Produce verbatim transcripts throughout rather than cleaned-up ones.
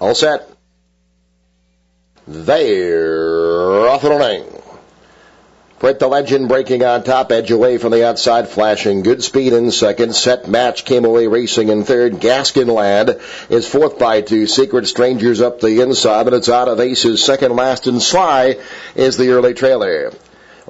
All set. There. Off and running. Britt the Legend breaking on top, edge away from the outside, flashing good speed in second. Set Match came away racing in third. Gaskin Lad is fourth by two. Secret Strangers up the inside, but it's out of Ace's second last, and Sly is the early trailer.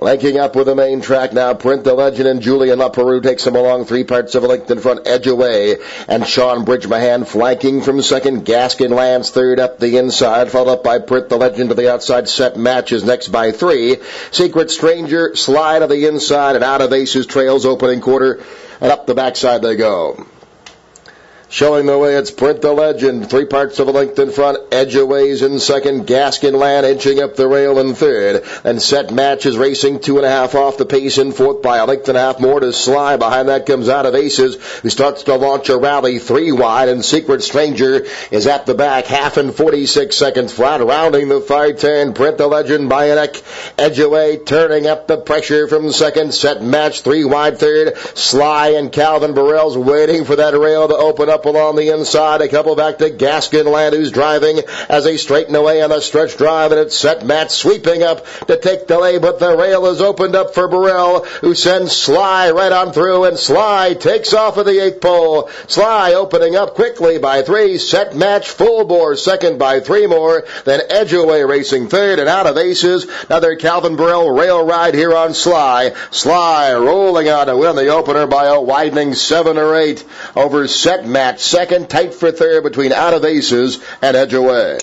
Linking up with the main track now, Print the Legend and Julian Leparoux takes him along three parts of a length in front, edge away, and Sean Bridgmohan flanking from second, Gaskin lands third up the inside, followed up by Print the Legend to the outside, Set Matches next by three, Secret Stranger slide to the inside and out of Ace's trails opening quarter, and up the backside they go. Showing the way, it's Print the Legend, three parts of a length in front, edge aways in second, Gaskin Land inching up the rail in third, and Set Match is racing two and a half off the pace in fourth by a length and a half more to Sly. Behind that comes out of Aces, who starts to launch a rally three wide, and Secret Stranger is at the back, half and forty-six seconds flat, rounding the far turn, Print the Legend by a neck, edge away, turning up the pressure from second, Set Match three wide third, Sly and Calvin Borel's waiting for that rail to open up. Up along the inside, a couple back to Gaskin Land, who's driving as they straighten away on a stretch drive, and it's Set Match sweeping up to take delay, but the rail is opened up for Borel, who sends Sly right on through, and Sly takes off of the eighth pole. Sly opening up quickly by three, Set Match full bore second by three more, then Edgeway racing third, and out of Aces, another Calvin Borel rail ride here on Sly. Sly rolling on to win the opener by a widening seven or eight over Set Match. Second, tight for third between Out of Aces and Edge Away.